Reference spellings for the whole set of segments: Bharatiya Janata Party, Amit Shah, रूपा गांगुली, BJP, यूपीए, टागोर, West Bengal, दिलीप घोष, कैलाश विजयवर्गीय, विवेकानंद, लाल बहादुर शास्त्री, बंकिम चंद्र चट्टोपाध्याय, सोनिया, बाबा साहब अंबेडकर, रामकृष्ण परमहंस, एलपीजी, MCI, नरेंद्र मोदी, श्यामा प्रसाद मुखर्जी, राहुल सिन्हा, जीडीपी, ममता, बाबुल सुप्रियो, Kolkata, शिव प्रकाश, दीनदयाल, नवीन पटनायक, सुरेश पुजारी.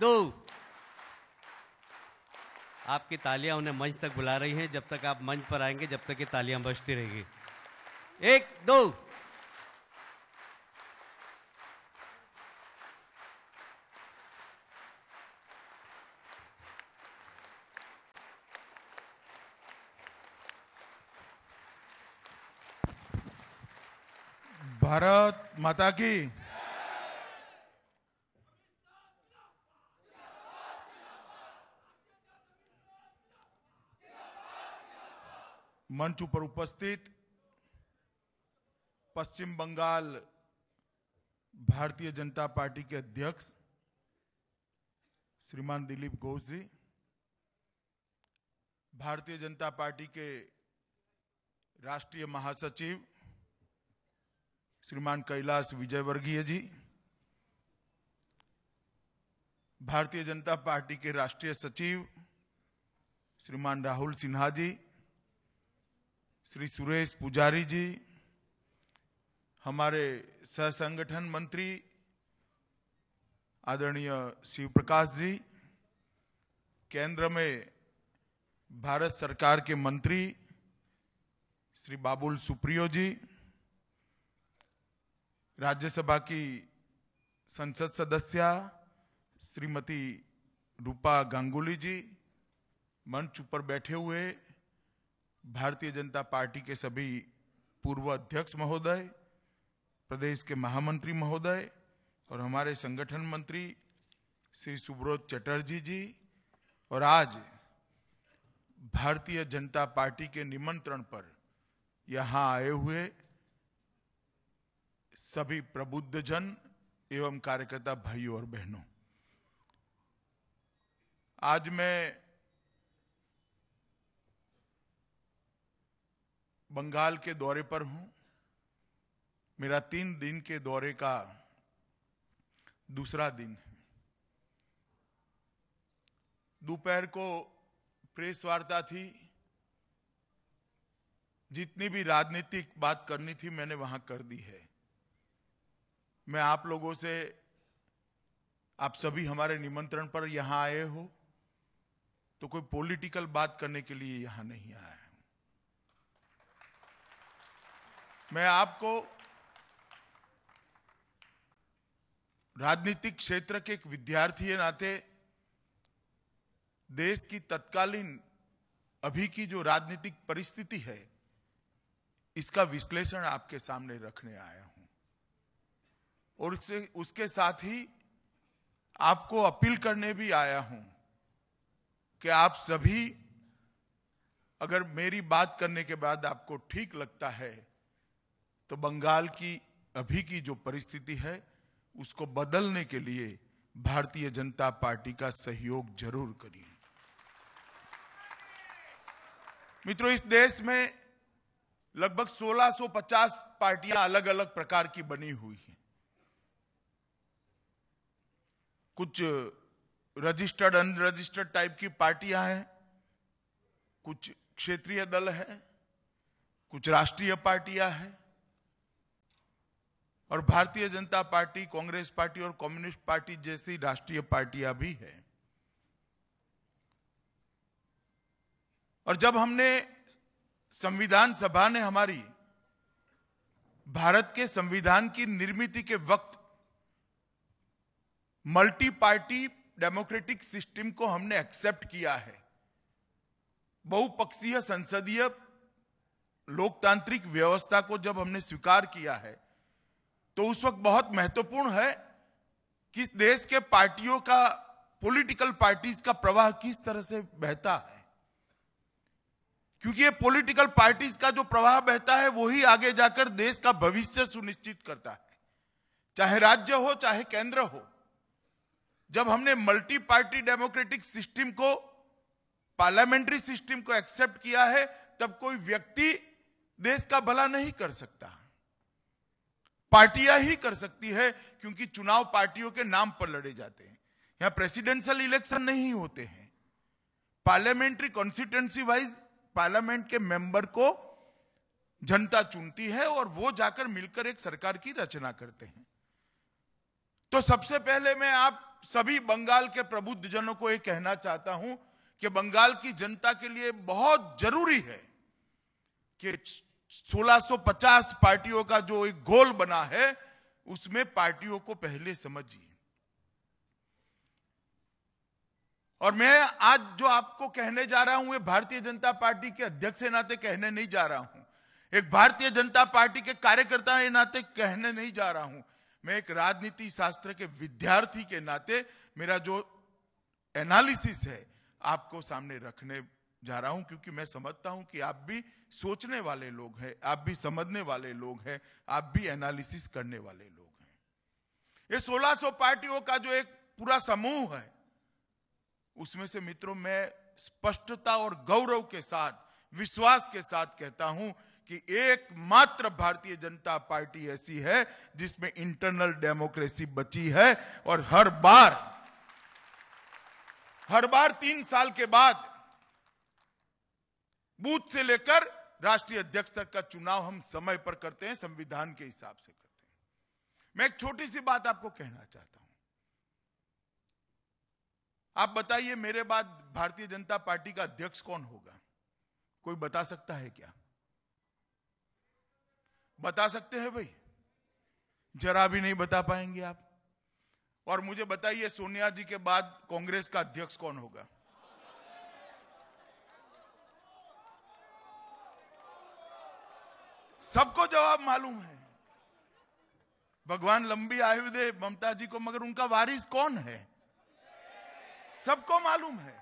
दो। आपकी तालियां उन्हें मंच तक बुला रही हैं, जब तक आप मंच पर आएंगे जब तक ये तालियां बजती रहेगी। 1, 2। भारत माता की। मंच पर उपस्थित पश्चिम बंगाल भारतीय जनता पार्टी के अध्यक्ष श्रीमान दिलीप घोष जी, भारतीय जनता पार्टी के राष्ट्रीय महासचिव श्रीमान कैलाश विजयवर्गीय जी, भारतीय जनता पार्टी के राष्ट्रीय सचिव श्रीमान राहुल सिन्हा जी, श्री सुरेश पुजारी जी, हमारे सह संगठन मंत्री आदरणीय शिव प्रकाश जी, केंद्र में भारत सरकार के मंत्री श्री बाबुल सुप्रियो जी, राज्यसभा की संसद सदस्या श्रीमती रूपा गांगुली जी, मंच पर बैठे हुए भारतीय जनता पार्टी के सभी पूर्व अध्यक्ष महोदय, प्रदेश के महामंत्री महोदय और हमारे संगठन मंत्री श्री सुब्रोत चटर्जी जी, और आज भारतीय जनता पार्टी के निमंत्रण पर यहाँ आए हुए सभी प्रबुद्धजन एवं कार्यकर्ता भाइयों और बहनों, आज मैं बंगाल के दौरे पर हूं। मेरा 3 दिन के दौरे का दूसरा दिन है। दोपहर को प्रेस वार्ता थी, जितनी भी राजनीतिक बात करनी थी मैंने वहां कर दी है। मैं आप लोगों से, आप सभी हमारे निमंत्रण पर यहां आए हो तो कोई पॉलिटिकल बात करने के लिए यहां नहीं आया। मैं आपको राजनीतिक क्षेत्र के एक विद्यार्थी के नाते देश की तत्कालीन अभी की जो राजनीतिक परिस्थिति है इसका विश्लेषण आपके सामने रखने आया हूं, और उसके साथ ही आपको अपील करने भी आया हूं कि आप सभी, अगर मेरी बात करने के बाद आपको ठीक लगता है तो बंगाल की अभी की जो परिस्थिति है उसको बदलने के लिए भारतीय जनता पार्टी का सहयोग जरूर करिए। मित्रों, इस देश में लगभग 1650 पार्टियां अलग अलग प्रकार की बनी हुई हैं। कुछ रजिस्टर्ड अनरजिस्टर्ड टाइप की पार्टियां हैं, कुछ क्षेत्रीय दल है, कुछ राष्ट्रीय पार्टियां हैं, और भारतीय जनता पार्टी, कांग्रेस पार्टी और कम्युनिस्ट पार्टी जैसी राष्ट्रीय पार्टियां भी है। और जब हमने संविधान सभा ने हमारी भारत के संविधान की निर्मित के वक्त मल्टी पार्टी डेमोक्रेटिक सिस्टम को हमने एक्सेप्ट किया है, बहुपक्षीय संसदीय लोकतांत्रिक व्यवस्था को जब हमने स्वीकार किया है तो उस वक्त बहुत महत्वपूर्ण है कि इस देश के पार्टियों का, पॉलिटिकल पार्टीज का प्रवाह किस तरह से बहता है, क्योंकि ये पॉलिटिकल पार्टीज का जो प्रवाह बहता है वही आगे जाकर देश का भविष्य सुनिश्चित करता है, चाहे राज्य हो चाहे केंद्र हो। जब हमने मल्टी पार्टी डेमोक्रेटिक सिस्टम को, पार्लियामेंट्री सिस्टम को एक्सेप्ट किया है तब कोई व्यक्ति देश का भला नहीं कर सकता, पार्टियां ही कर सकती है, क्योंकि चुनाव पार्टियों के नाम पर लड़े जाते हैं। यहां प्रेसिडेंशियल इलेक्शन नहीं होते हैं, पार्लियामेंट्री कॉन्स्टिट्यूएंसी वाइज पार्लियामेंट के मेंबर को जनता चुनती है और वो जाकर मिलकर एक सरकार की रचना करते हैं। तो सबसे पहले मैं आप सभी बंगाल के प्रबुद्धजनों को ये कहना चाहता हूं कि बंगाल की जनता के लिए बहुत जरूरी है कि 1650 पार्टियों का जो एक गोल बना है उसमें पार्टियों को पहले समझिए। और मैं आज जो आपको कहने जा रहा हूं ये भारतीय जनता पार्टी के अध्यक्ष के नाते कहने नहीं जा रहा हूं, एक भारतीय जनता पार्टी के कार्यकर्ता के नाते कहने नहीं जा रहा हूं, मैं एक राजनीति शास्त्र के विद्यार्थी के नाते मेरा जो एनालिसिस है आपको सामने रखने जा रहा हूं, क्योंकि मैं समझता हूं कि आप भी सोचने वाले लोग हैं, आप भी समझने वाले लोग हैं, आप भी एनालिसिस करने वाले लोग हैं। ये 1600 पार्टियों का जो एक पूरा समूह है उसमें से मित्रों मैं स्पष्टता और गौरव के साथ, विश्वास के साथ कहता हूं कि एकमात्र भारतीय जनता पार्टी ऐसी है जिसमें इंटरनल डेमोक्रेसी बची है और हर बार 3 साल के बाद बूथ से लेकर राष्ट्रीय अध्यक्ष तक का चुनाव हम समय पर करते हैं, संविधान के हिसाब से करते हैं। मैं एक छोटी सी बात आपको कहना चाहता हूं, आप बताइए मेरे बाद भारतीय जनता पार्टी का अध्यक्ष कौन होगा? कोई बता सकता है क्या? बता सकते हैं भाई? जरा भी नहीं बता पाएंगे आप। और मुझे बताइए सोनिया जी के बाद कांग्रेस का अध्यक्ष कौन होगा? सबको जवाब मालूम है, भगवान लंबी आयु दे ममता जी को, मगर उनका वारिस कौन है सबको मालूम है।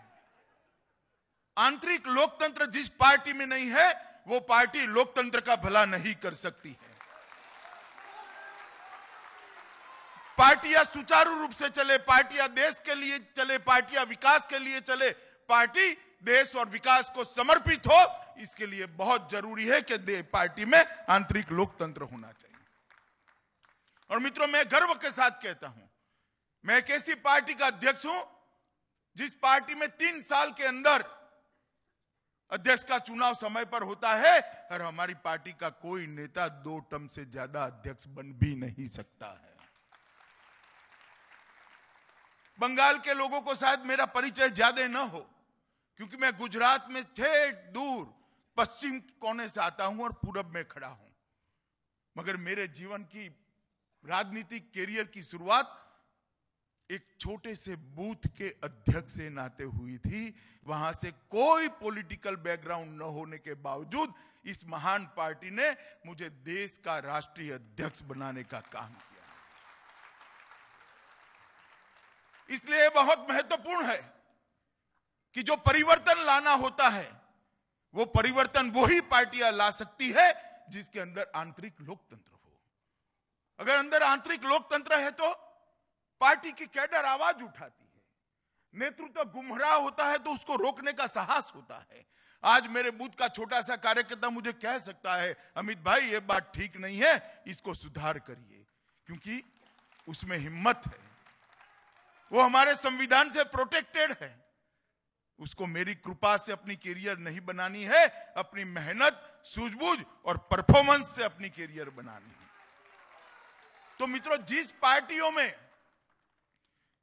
आंतरिक लोकतंत्र जिस पार्टी में नहीं है वो पार्टी लोकतंत्र का भला नहीं कर सकती है। पार्टियां सुचारू रूप से चले, पार्टियां देश के लिए चले, पार्टियां विकास के लिए चले, पार्टी देश और विकास को समर्पित हो, इसके लिए बहुत जरूरी है कि पार्टी में आंतरिक लोकतंत्र होना चाहिए। और मित्रों मैं गर्व के साथ कहता हूं मैं एक ऐसी पार्टी का अध्यक्ष हूं जिस पार्टी में 3 साल के अंदर अध्यक्ष का चुनाव समय पर होता है और हमारी पार्टी का कोई नेता 2 टर्म से ज्यादा अध्यक्ष बन भी नहीं सकता है। बंगाल के लोगों को शायद मेरा परिचय ज्यादा न हो क्योंकि मैं गुजरात में ठेठ दूर पश्चिम कोने से आता हूं और पूरब में खड़ा हूं, मगर मेरे जीवन की राजनीतिक कैरियर की शुरुआत एक छोटे से बूथ के अध्यक्ष से नाते हुई थी। वहां से कोई पॉलिटिकल बैकग्राउंड न होने के बावजूद इस महान पार्टी ने मुझे देश का राष्ट्रीय अध्यक्ष बनाने का काम किया। इसलिए बहुत महत्वपूर्ण है कि जो परिवर्तन लाना होता है वो परिवर्तन वही पार्टियां ला सकती है जिसके अंदर आंतरिक लोकतंत्र हो। अगर अंदर आंतरिक लोकतंत्र है तो पार्टी की कैडर आवाज उठाती है, नेतृत्व गुमराह होता है तो उसको रोकने का साहस होता है। आज मेरे बूथ का छोटा सा कार्यकर्ता मुझे कह सकता है अमित भाई ये बात ठीक नहीं है, इसको सुधार करिए, क्योंकि उसमें हिम्मत है, वो हमारे संविधान से प्रोटेक्टेड है। उसको मेरी कृपा से अपनी कैरियर नहीं बनानी है, अपनी मेहनत, सूझबूझ और परफॉर्मेंस से अपनी कैरियर बनानी है। तो मित्रों जिस पार्टियों में,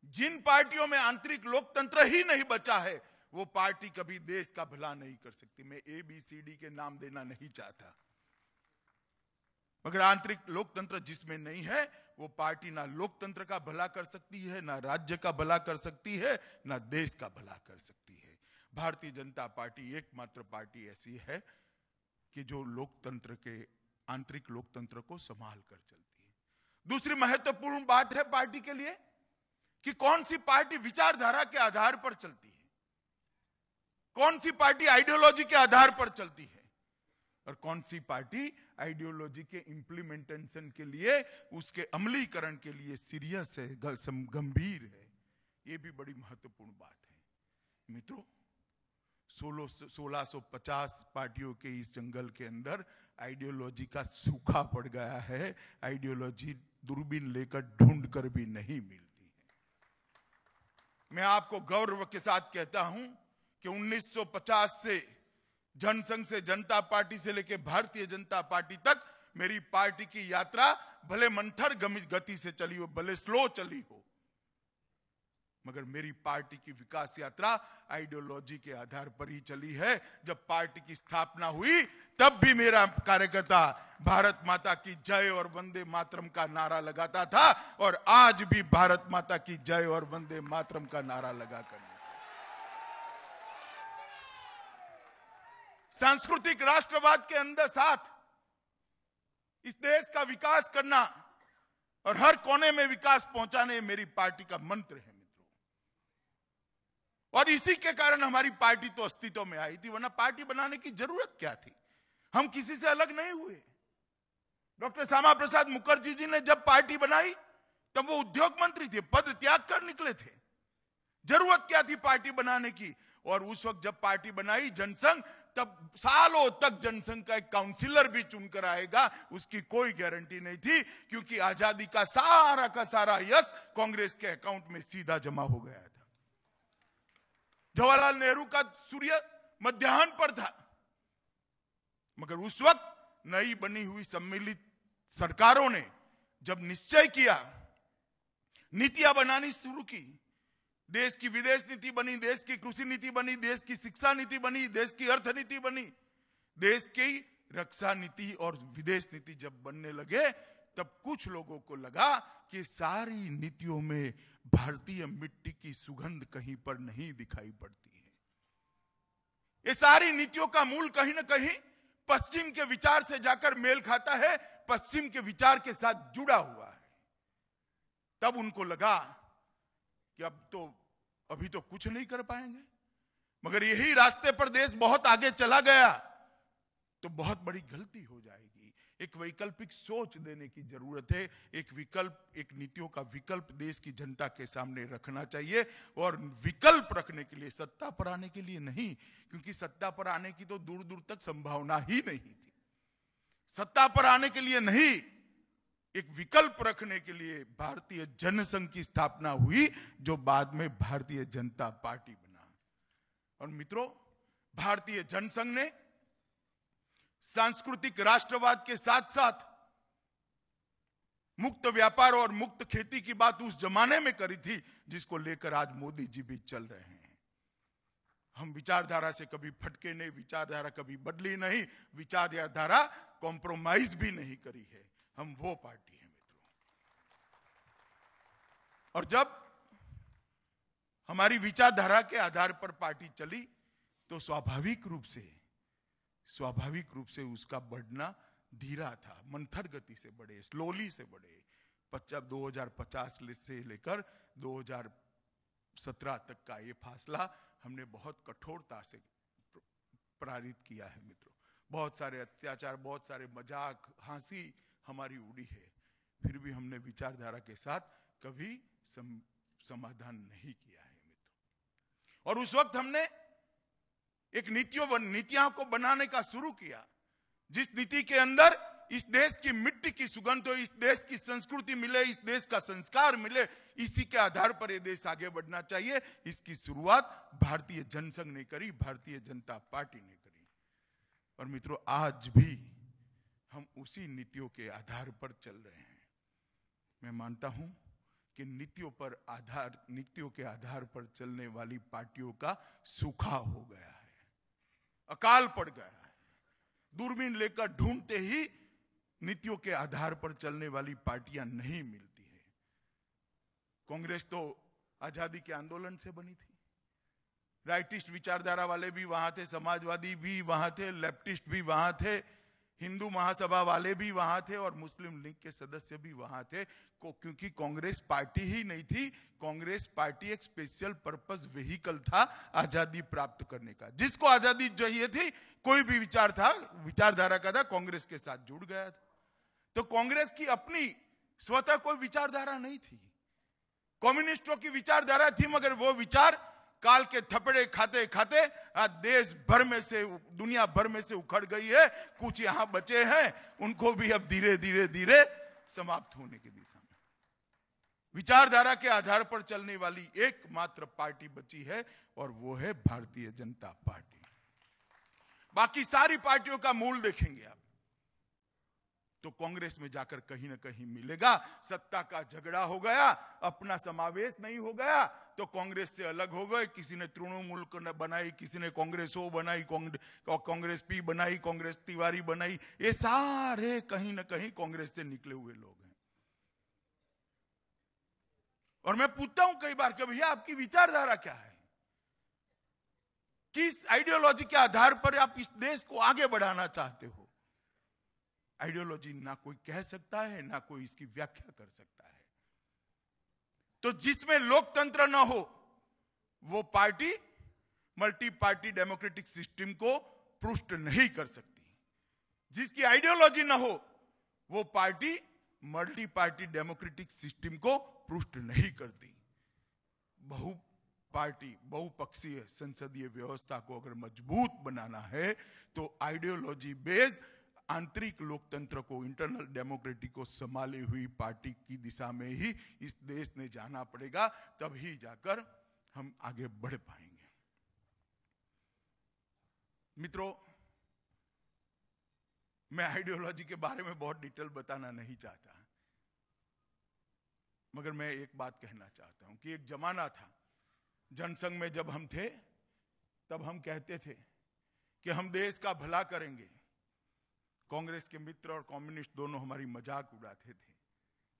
जिन पार्टियों में आंतरिक लोकतंत्र ही नहीं बचा है वो पार्टी कभी देश का भला नहीं कर सकती। मैं ABCD के नाम देना नहीं चाहता, मगर आंतरिक लोकतंत्र जिसमें नहीं है वो पार्टी ना लोकतंत्र का भला कर सकती है, ना राज्य का भला कर सकती है, ना देश का भला कर सकती है। भारतीय जनता पार्टी एकमात्र पार्टी ऐसी है कि जो लोकतंत्र के, आंतरिक लोकतंत्र को संभाल कर चलती है। दूसरी महत्वपूर्ण बात है पार्टी के लिए कि कौन सी पार्टी विचारधारा के आधार पर चलती है, कौन सी पार्टी आइडियोलॉजी के आधार पर चलती है और कौन सी पार्टी आइडियोलॉजी के इंप्लीमेंटेशन के लिए, उसके अमलीकरण के लिए सीरियस है, गंभीर है। ये भी बड़ी महत्वपूर्ण बात है मित्रों। 1650 पार्टियों के इस जंगल के अंदर आइडियोलॉजी का सूखा पड़ गया है, आइडियोलॉजी दूरबीन लेकर ढूंढ कर भी नहीं मिलती। मैं आपको गौरव के साथ कहता हूं कि 1950 से जनसंघ से जनता पार्टी से लेकर भारतीय जनता पार्टी तक मेरी पार्टी की यात्रा भले मंथर गति से चली हो, भले स्लो चली हो, मगर मेरी पार्टी की विकास यात्रा आइडियोलॉजी के आधार पर ही चली है। जब पार्टी की स्थापना हुई तब भी मेरा कार्यकर्ता भारत माता की जय और वंदे मातरम का नारा लगाता था और आज भी भारत माता की जय और वंदे मातरम का नारा लगाकर सांस्कृतिक राष्ट्रवाद के अंदर साथ इस देश का विकास करना और हर कोने में विकास पहुंचाने मेरी पार्टी का मंत्र है मित्रों। और इसी के कारण हमारी पार्टी तो अस्तित्व में आई थी, वरना पार्टी बनाने की जरूरत क्या थी। हम किसी से अलग नहीं हुए। डॉक्टर श्यामा प्रसाद मुखर्जी जी ने जब पार्टी बनाई तब वो उद्योग मंत्री थे, पद त्याग कर निकले थे। जरूरत क्या थी पार्टी बनाने की। और उस वक्त जब पार्टी बनाई जनसंघ, तब सालों तक जनसंघ का एक काउंसिलर भी चुनकर आएगा उसकी कोई गारंटी नहीं थी, क्योंकि आजादी का सारा यश कांग्रेस के अकाउंट में सीधा जमा हो गया था। जवाहरलाल नेहरू का सूर्य मध्याह्न पर था, मगर उस वक्त नई बनी हुई सम्मिलित सरकारों ने जब निश्चय किया, नीतियां बनानी शुरू की, देश की विदेश नीति बनी, देश की कृषि नीति बनी, देश की शिक्षा नीति बनी, देश की अर्थनीति बनी, देश की रक्षा नीति और विदेश नीति जब बनने लगे, तब कुछ लोगों को लगा कि सारी नीतियों में भारतीय मिट्टी की सुगंध कहीं पर नहीं दिखाई पड़ती है। ये सारी नीतियों का मूल कहीं ना कहीं पश्चिम के विचार से जाकर मेल खाता है, पश्चिम के विचार के साथ जुड़ा हुआ है। तब उनको लगा कि अभी तो कुछ नहीं कर पाएंगे, मगर यही रास्ते पर देश बहुत आगे चला गया तो बहुत बड़ी गलती हो जाएगी। एक वैकल्पिक सोच देने की जरूरत है, एक नीतियों का विकल्प देश की जनता के सामने रखना चाहिए। और विकल्प रखने के लिए सत्ता पर आने के लिए नहीं, क्योंकि सत्ता पर आने की तो दूर दूर तक संभावना ही नहीं थी। सत्ता पर आने के लिए नहीं, एक विकल्प रखने के लिए भारतीय जनसंघ की स्थापना हुई, जो बाद में भारतीय जनता पार्टी बना। और मित्रों, भारतीय जनसंघ ने सांस्कृतिक राष्ट्रवाद के साथ साथ मुक्त व्यापार और मुक्त खेती की बात उस जमाने में करी थी, जिसको लेकर आज मोदी जी भी चल रहे हैं। हम विचारधारा से कभी फटके नहीं, विचारधारा कभी बदली नहीं, विचारधारा कॉम्प्रोमाइज भी नहीं करी है। हम वो पार्टी है मित्रों। और जब हमारी विचारधारा के आधार पर पार्टी चली तो स्वाभाविक रूप से उसका बढ़ना धीरा था, मंथर गति से बढ़े, स्लोली से बढ़े। 2050 से लेकर 2017 तक का ये फासला हमने बहुत कठोरता से पारित किया है मित्रों। बहुत सारे अत्याचार, बहुत सारे मजाक, हंसी हमारी उड़ी है, फिर भी हमने विचारधारा के साथ कभी समाधान नहीं किया है मित्रों। और उस वक्त हमने एक नीतियां को बनाने का शुरू किया, जिस नीति के अंदर इस देश की मिट्टी की सुगंध हो, इस देश की संस्कृति मिले, इस देश का संस्कार मिले, इसी के आधार पर यह देश आगे बढ़ना चाहिए। इसकी शुरुआत भारतीय जनसंघ ने करी, भारतीय जनता पार्टी ने करी। और मित्रों, आज भी हम उसी नीतियों के आधार पर चल रहे हैं। मैं मानता हूं कि नीतियों के आधार पर चलने वाली पार्टियों का सूखा हो गया है, अकाल पड़ गया है। दूरबीन लेकर ढूंढते ही नीतियों के आधार पर चलने वाली पार्टियां नहीं मिलती है। कांग्रेस तो आजादी के आंदोलन से बनी थी, राइटिस्ट विचारधारा वाले भी वहां थे, समाजवादी भी वहां थे, लेफ्टिस्ट भी वहां थे, हिंदू महासभा वाले भी वहां थे और मुस्लिम लीग के सदस्य भी वहां थे। क्योंकि कांग्रेस पार्टी ही नहीं थी। कांग्रेस पार्टी एक स्पेशल पर्पस व्हीकल था आजादी प्राप्त करने का। जिसको आजादी चाहिए थी, कोई भी विचार था, विचारधारा का था, कांग्रेस के साथ जुड़ गया था। तो कांग्रेस की अपनी स्वतः कोई विचारधारा नहीं थी। कम्युनिस्टों की विचारधारा थी, मगर वो विचार काल के थपड़े खाते खाते आज देश भर में से, दुनिया भर में से उखड़ गई है। कुछ यहां बचे हैं, उनको भी अब धीरे धीरे धीरे समाप्त होने की दिशा में। विचारधारा के आधार पर चलने वाली एकमात्र पार्टी बची है और वो है भारतीय जनता पार्टी। बाकी सारी पार्टियों का मूल देखेंगे आप। तो कांग्रेस में जाकर कहीं ना कहीं मिलेगा। सत्ता का झगड़ा हो गया, अपना समावेश नहीं हो गया तो कांग्रेस से अलग हो गए। किसी ने तृणमूल बनाई, किसी ने कांग्रेस ओ बनाई, कांग्रेस पी बनाई, कांग्रेस तिवारी बनाई। ये सारे कहीं ना कहीं कांग्रेस से निकले हुए लोग हैं। और मैं पूछता हूं कई बार कि भैया आपकी विचारधारा क्या है, किस आइडियोलॉजी के आधार पर आप इस देश को आगे बढ़ाना चाहते हो। आइडियोलॉजी ना कोई कह सकता है ना कोई इसकी व्याख्या कर सकता है। तो जिसमें लोकतंत्र ना हो वो party multi party democratic system को पुष्ट नहीं कर सकती। जिसकी आइडियोलॉजी ना हो वो party multi party democratic system को पुष्ट नहीं करती। बहु पार्टी बहुपक्षीय संसदीय व्यवस्था को अगर मजबूत बनाना है तो आइडियोलॉजी बेस्ड आंतरिक लोकतंत्र को, इंटरनल डेमोक्रेटी को संभाले हुई पार्टी की दिशा में ही इस देश ने जाना पड़ेगा, तभी जाकर हम आगे बढ़ पाएंगे। मित्रों, मैं आइडियोलॉजी के बारे में बहुत डिटेल बताना नहीं चाहता, मगर मैं एक बात कहना चाहता हूं कि एक जमाना था, जनसंघ में जब हम थे तब हम कहते थे कि हम देश का भला करेंगे। कांग्रेस के मित्र और कम्युनिस्ट दोनों हमारी मजाक उड़ाते थे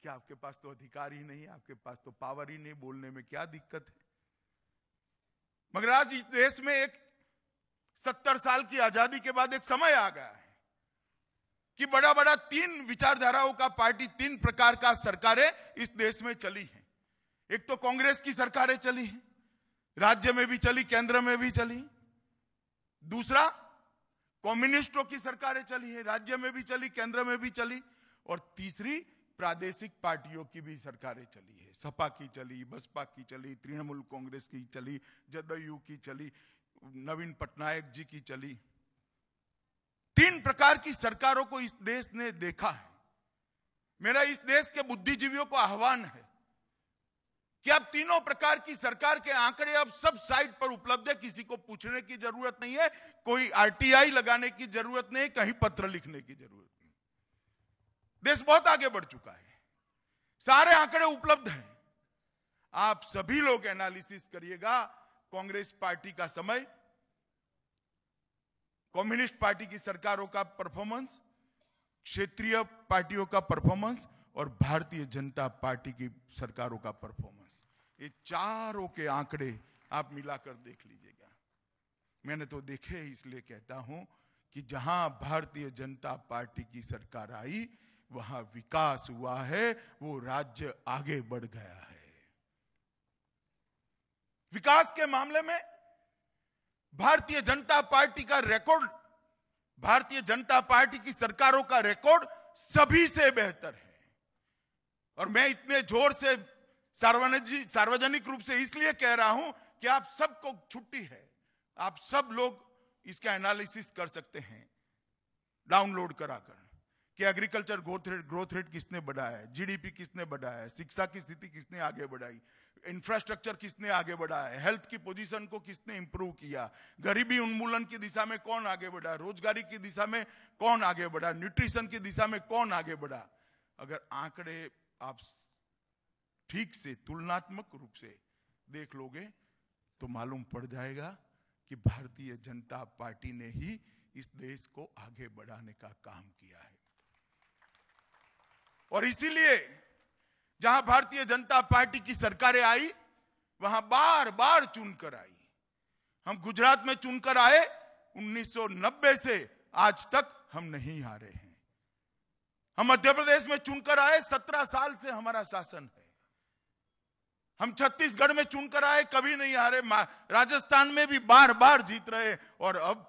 कि आपके पास तो अधिकार ही नहीं, आपके पास तो पावर ही नहीं, बोलने में क्या दिक्कत है। मगर आज इस देश में एक 70 साल की आजादी के बाद एक समय आ गया है कि बड़ा बड़ा 3 विचारधाराओं का पार्टी, 3 प्रकार का सरकारें इस देश में चली हैं। एक तो कांग्रेस की सरकारें चली हैं, राज्य में भी चली, केंद्र में भी चली। दूसरा, कम्युनिस्टों की सरकारें चली है, राज्य में भी चली, केंद्र में भी चली। और तीसरी, प्रादेशिक पार्टियों की भी सरकारें चली है। सपा की चली, बसपा की चली, तृणमूल कांग्रेस की चली, जदयू की चली, नवीन पटनायक जी की चली। 3 प्रकार की सरकारों को इस देश ने देखा है। मेरा इस देश के बुद्धिजीवियों को आह्वान है कि आप 3 प्रकार की सरकार के आंकड़े अब सब साइट पर उपलब्ध है, किसी को पूछने की जरूरत नहीं है, कोई आरटीआई लगाने की जरूरत नहीं, कहीं पत्र लिखने की जरूरत नहीं। देश बहुत आगे बढ़ चुका है, सारे आंकड़े उपलब्ध हैं। आप सभी लोग एनालिसिस करिएगा। कांग्रेस पार्टी का समय, कम्युनिस्ट पार्टी की सरकारों का परफॉर्मेंस, क्षेत्रीय पार्टियों का परफॉर्मेंस और भारतीय जनता पार्टी की सरकारों का परफॉर्मेंस, ये चारों के आंकड़े आप मिलाकर देख लीजिएगा। मैंने तो देखे इसलिए कहता हूं कि जहां भारतीय जनता पार्टी की सरकार आई वहां विकास हुआ है, वो राज्य आगे बढ़ गया है। विकास के मामले में भारतीय जनता पार्टी का रिकॉर्ड, भारतीय जनता पार्टी की सरकारों का रिकॉर्ड सभी से बेहतर है। और मैं इतने जोर से सार्वजनिक रूप से इसलिए कह रहा हूं कि आप सबको छुट्टी है, आप सब लोग इसका एनालिसिस कर सकते हैं डाउनलोड कराकर कि एग्रीकल्चर ग्रोथ रेट किसने बढ़ाया है, जीडीपी किसने बढ़ाया है, शिक्षा की स्थिति किसने आगे बढ़ाई, इंफ्रास्ट्रक्चर किसने आगे बढ़ाया, हेल्थ की पोजीशन को किसने इंप्रूव किया, गरीबी उन्मूलन की दिशा में कौन आगे बढ़ा, रोजगारी की दिशा में कौन आगे बढ़ा, न्यूट्रिशन की दिशा में कौन आगे बढ़ा। अगर आंकड़े आप ठीक से तुलनात्मक रूप से देख लोगे तो मालूम पड़ जाएगा कि भारतीय जनता पार्टी ने ही इस देश को आगे बढ़ाने का काम किया है। और इसीलिए जहां भारतीय जनता पार्टी की सरकारें आई वहां बार बार चुनकर आई। हम गुजरात में चुनकर आए, 1990 से आज तक हम नहीं हारे हैं। हम मध्य प्रदेश में चुनकर आए, 17 साल से हमारा शासन है। हम छत्तीसगढ़ में चुनकर आए, कभी नहीं हारे। राजस्थान में भी बार बार जीत रहे। और अब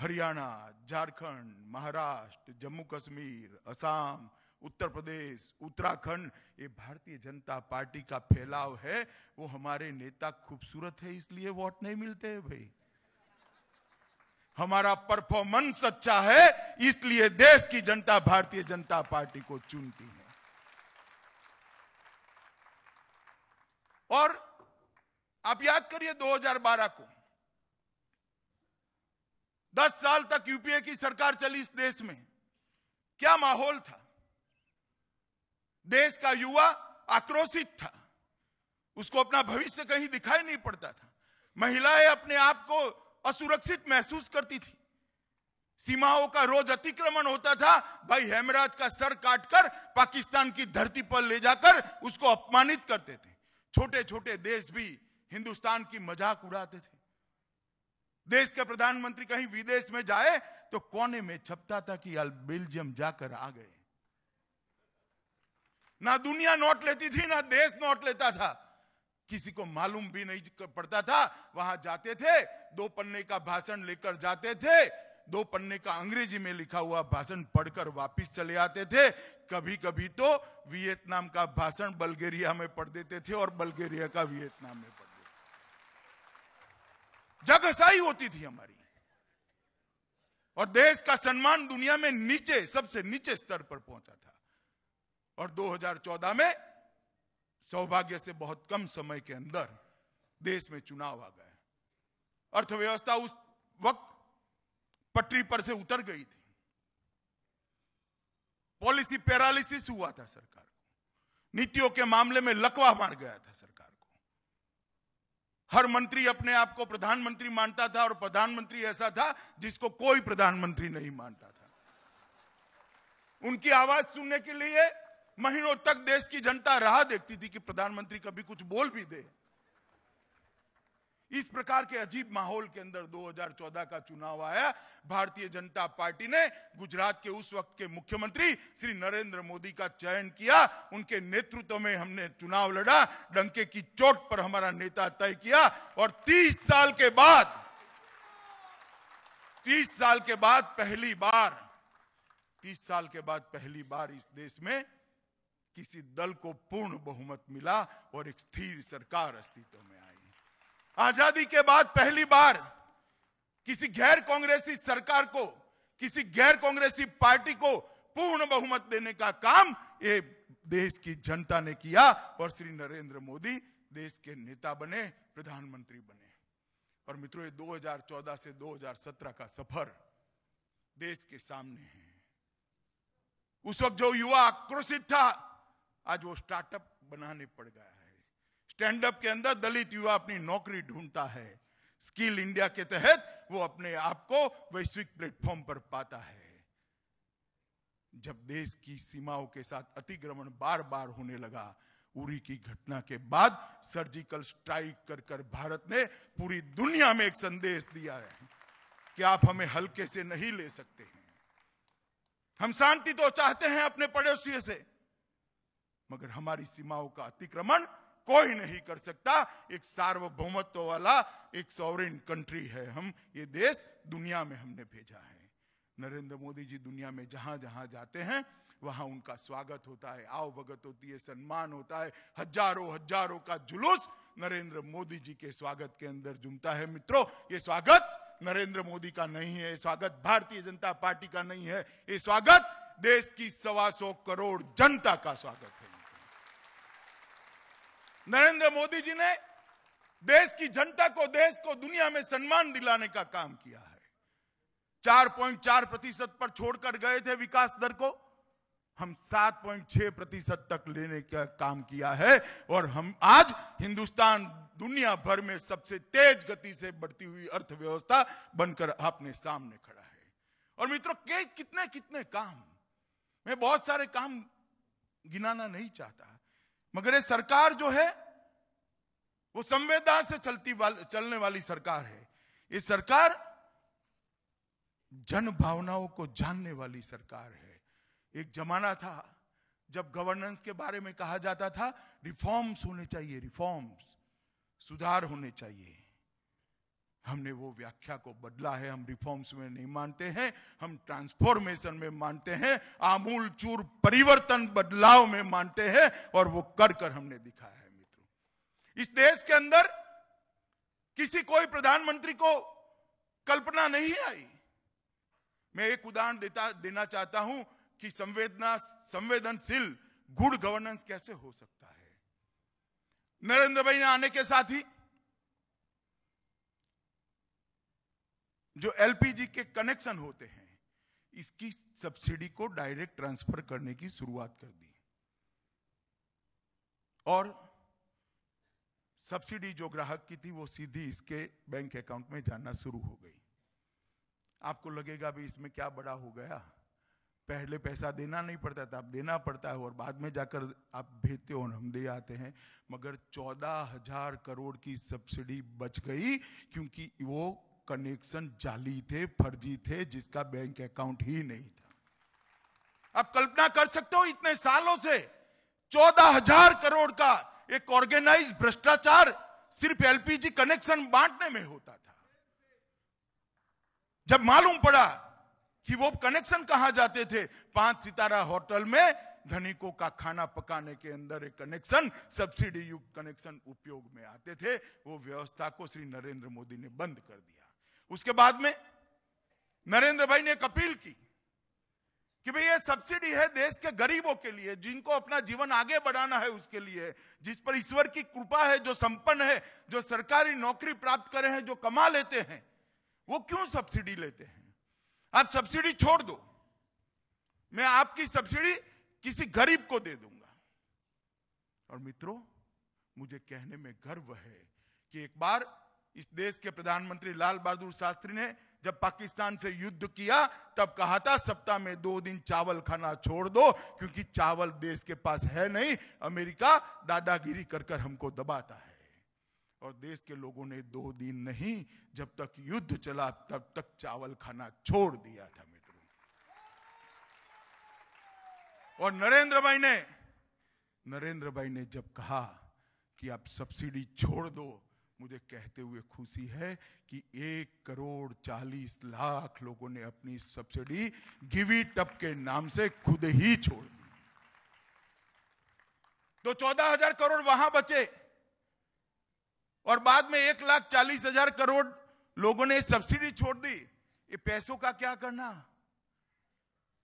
हरियाणा, झारखंड, महाराष्ट्र, जम्मू कश्मीर, असम, उत्तर प्रदेश, उत्तराखंड, ये भारतीय जनता पार्टी का फैलाव है। वो हमारे नेता खूबसूरत है इसलिए वोट नहीं मिलते है भाई, हमारा परफॉर्मेंस अच्छा है इसलिए देश की जनता भारतीय जनता पार्टी को चुनती है। और आप याद करिए 2012 को 10 साल तक यूपीए की सरकार चली इस देश में। क्या माहौल था। देश का युवा आक्रोशित था, उसको अपना भविष्य कहीं दिखाई नहीं पड़ता था। महिलाएं अपने आप को असुरक्षित महसूस करती थी, सीमाओं का रोज अतिक्रमण होता था। भाई हेमराज का सर काटकर पाकिस्तान की धरती पर ले जाकर उसको अपमानित करते थे। छोटे छोटे देश भी हिंदुस्तान की मजाक उड़ाते थे। देश के प्रधानमंत्री कहीं विदेश में जाए तो कोने में छपता था कि बेल्जियम जाकर आ गए। ना दुनिया नोट लेती थी, ना देश नोट लेता था, किसी को मालूम भी नहीं पड़ता था। वहां जाते थे, 2 पन्ने का भाषण लेकर जाते थे, 2 पन्ने का अंग्रेजी में लिखा हुआ भाषण पढ़कर वापस चले आते थे। कभी कभी तो वियतनाम का भाषण बल्गेरिया में पढ़ देते थे और बल्गेरिया का वियतनाम में पढ़ देते। जगहसाई होती थी हमारी और देश का सम्मान दुनिया में नीचे, सबसे नीचे स्तर पर पहुंचा था। और 2014 में सौभाग्य से बहुत कम समय के अंदर देश में चुनाव आ गए। अर्थव्यवस्था उस वक्त पटरी पर से उतर गई थी, पॉलिसी पैरालिसिस हुआ था सरकार को, नीतियों के मामले में लकवा मार गया था सरकार को। हर मंत्री अपने आप को प्रधानमंत्री मानता था और प्रधानमंत्री ऐसा था जिसको कोई प्रधानमंत्री नहीं मानता था। उनकी आवाज सुनने के लिए महीनों तक देश की जनता राह देखती थी कि प्रधानमंत्री कभी कुछ बोल भी दे। इस प्रकार के अजीब माहौल के अंदर 2014 का चुनाव आया। भारतीय जनता पार्टी ने गुजरात के उस वक्त के मुख्यमंत्री श्री नरेंद्र मोदी का चयन किया। उनके नेतृत्व में हमने चुनाव लड़ा। डंके की चोट पर हमारा नेता तय किया और 30 साल के बाद पहली बार इस देश में किसी दल को पूर्ण बहुमत मिला और एक स्थिर सरकार अस्तित्व में आई। आजादी के बाद पहली बार किसी गैर कांग्रेसी सरकार को, किसी गैर कांग्रेसी पार्टी को पूर्ण बहुमत देने का काम ये देश की जनता ने किया और श्री नरेंद्र मोदी देश के नेता बने, प्रधानमंत्री बने। और मित्रों, 2014 से 2017 का सफर देश के सामने है। उस वक्त जो युवा आक्रोशित था, आज वो स्टार्टअप बनाने पड़ गया है। स्टैंड अप के अंदर दलित युवा अपनी नौकरी ढूंढता है, स्किल इंडिया के तहत वो अपने आप को वैश्विक प्लेटफॉर्म पर पाता है। जब देश की सीमाओं के साथ अतिक्रमण बार बार होने लगा, उरी की घटना के बाद सर्जिकल स्ट्राइक कर भारत ने पूरी दुनिया में एक संदेश दिया है कि आप हमें हल्के से नहीं ले सकते हैं। हम शांति तो चाहते हैं अपने पड़ोसियों से, मगर हमारी सीमाओं का अतिक्रमण कोई नहीं कर सकता। एक सार्वभौमत्व वाला एक सॉवरेन कंट्री है हम, ये देश दुनिया में हमने भेजा है। नरेंद्र मोदी जी दुनिया में जहां जहां जाते हैं वहां उनका स्वागत होता है, आवभगत होती है, सम्मान होता है। हजारों हजारों का जुलूस नरेंद्र मोदी जी के स्वागत के अंदर जुमता है। मित्रों, ये स्वागत नरेंद्र मोदी का नहीं है, ये स्वागत भारतीय जनता पार्टी का नहीं है, ये स्वागत देश की 125 करोड़ जनता का स्वागत है। नरेंद्र मोदी जी ने देश की जनता को, देश को दुनिया में सम्मान दिलाने का काम किया है। 4.4% पर छोड़कर गए थे विकास दर को, हम 7.6% तक लेने का काम किया है। और हम आज हिंदुस्तान दुनिया भर में सबसे तेज गति से बढ़ती हुई अर्थव्यवस्था बनकर आपने सामने खड़ा है। और मित्रों, कितने कितने काम, मैं बहुत सारे काम गिनाना नहीं चाहता, मगर ये सरकार जो है वो संवेदना से चलने वाली सरकार है। ये सरकार जन भावनाओं को जानने वाली सरकार है। एक जमाना था जब गवर्नेंस के बारे में कहा जाता था रिफॉर्म्स होने चाहिए, रिफॉर्म्स, सुधार होने चाहिए। हमने वो व्याख्या को बदला है। हम रिफॉर्म्स में नहीं मानते हैं, हम ट्रांसफॉर्मेशन में मानते हैं, आमूलचूर परिवर्तन, बदलाव में मानते हैं। और वो कर हमने दिखाया है मित्रों। इस देश के अंदर किसी कोई प्रधानमंत्री को कल्पना नहीं आई। मैं एक उदाहरण देना चाहता हूं कि संवेदनशील गुड गवर्नेंस कैसे हो सकता है। नरेंद्र भाई ने आने के साथ ही जो एलपीजी के कनेक्शन होते हैं, इसकी सब्सिडी को डायरेक्ट ट्रांसफर करने की शुरुआत कर दी और सब्सिडी जो ग्राहक की थी वो सीधी इसके बैंक अकाउंट में जाना शुरू हो गई। आपको लगेगा भी इसमें क्या बड़ा हो गया, पहले पैसा देना नहीं पड़ता था, अब देना पड़ता है और बाद में जाकर आप भेजते हो और हम दे आते हैं। मगर 14,000 करोड़ की सब्सिडी बच गई क्योंकि वो कनेक्शन जाली थे, फर्जी थे, जिसका बैंक अकाउंट ही नहीं था। आप कल्पना कर सकते हो इतने सालों से 14,000 करोड़ का एक ऑर्गेनाइज भ्रष्टाचार सिर्फ एलपीजी कनेक्शन बांटने में होता था। जब मालूम पड़ा कि वो कनेक्शन कहां जाते थे, 5 सितारा होटल में धनिकों का खाना पकाने के अंदर एक कनेक्शन, सब्सिडी युक्त कनेक्शन उपयोग में आते थे। वो व्यवस्था को श्री नरेंद्र मोदी ने बंद कर दिया। उसके बाद में नरेंद्र भाई ने एक अपील की कि भाई ये सब्सिडी है देश के गरीबों के लिए, जिनको अपना जीवन आगे बढ़ाना है उसके लिए, जिस पर ईश्वर की कृपा है, जो संपन्न है, जो सरकारी नौकरी प्राप्त करे हैं, जो कमा लेते हैं, वो क्यों सब्सिडी लेते हैं? आप सब्सिडी छोड़ दो, मैं आपकी सब्सिडी किसी गरीब को दे दूंगा। और मित्रों, मुझे कहने में गर्व है कि एक बार इस देश के प्रधानमंत्री लाल बहादुर शास्त्री ने जब पाकिस्तान से युद्ध किया तब कहा था सप्ताह में 2 दिन चावल खाना छोड़ दो क्योंकि चावल देश के पास है नहीं, अमेरिका दादागिरी कर हमको दबाता है। और देश के लोगों ने 2 दिन नहीं, जब तक युद्ध चला तब तक चावल खाना छोड़ दिया था मित्रों। और नरेंद्र भाई ने जब कहा कि आप सब्सिडी छोड़ दो, मुझे कहते हुए खुशी है कि 1,40,00,000 लोगों ने अपनी सब्सिडी गिव इट अप के नाम से खुद ही छोड़ दी। तो 14,000 करोड़ वहां बचे और बाद में 1,40,000 करोड़ लोगों ने सब्सिडी छोड़ दी। ये पैसों का क्या करना?